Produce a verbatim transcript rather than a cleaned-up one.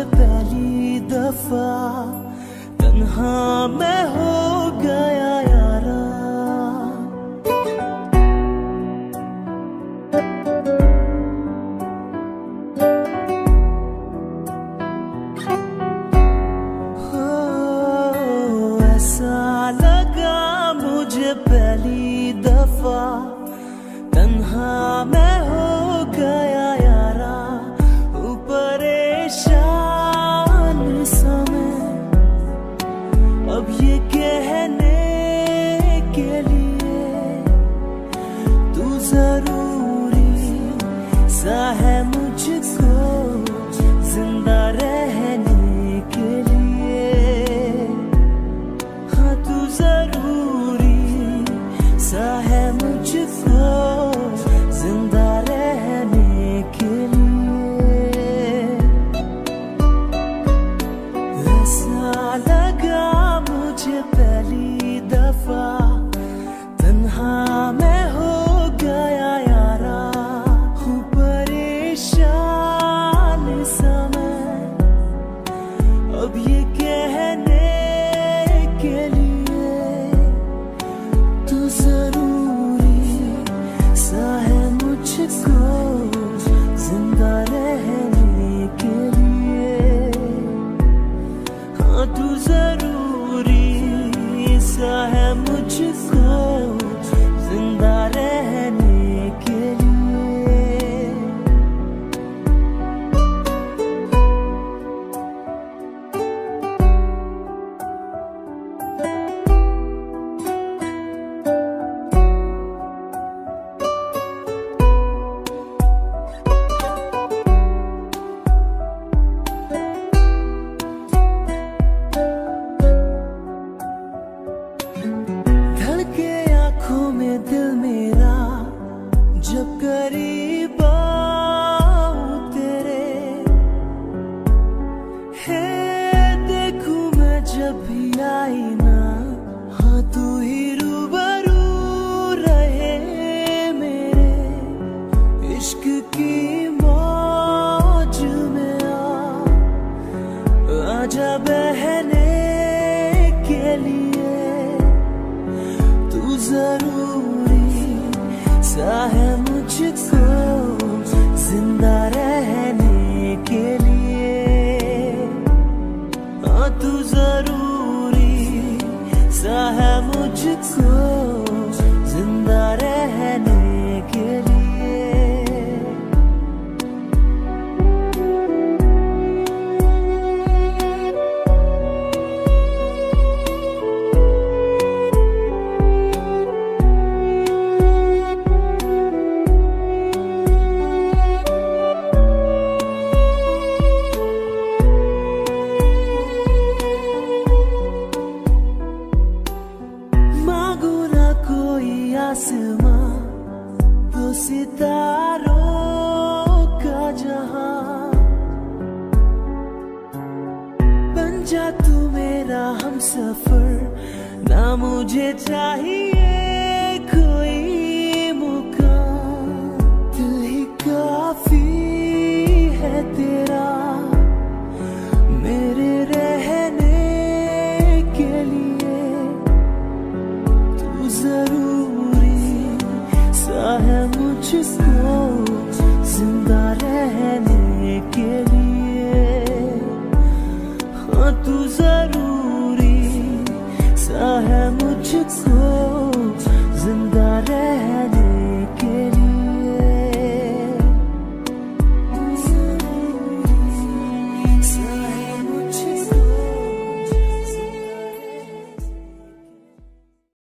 ये पहली दफा तन्हा मैं हो गया यारा। हो ऐसा लगा मुझे पहली दफा तन्हा मैं हो गया यारा। परेशान समय अब ये कहने के लिए तू जरूरी सा है मुझको जिंदा रहने के लिए। हाँ तू जरूरी सा है मुझको जिंदा रहने के लिए। जा तू मेरा हमसफर ना मुझे चाहिए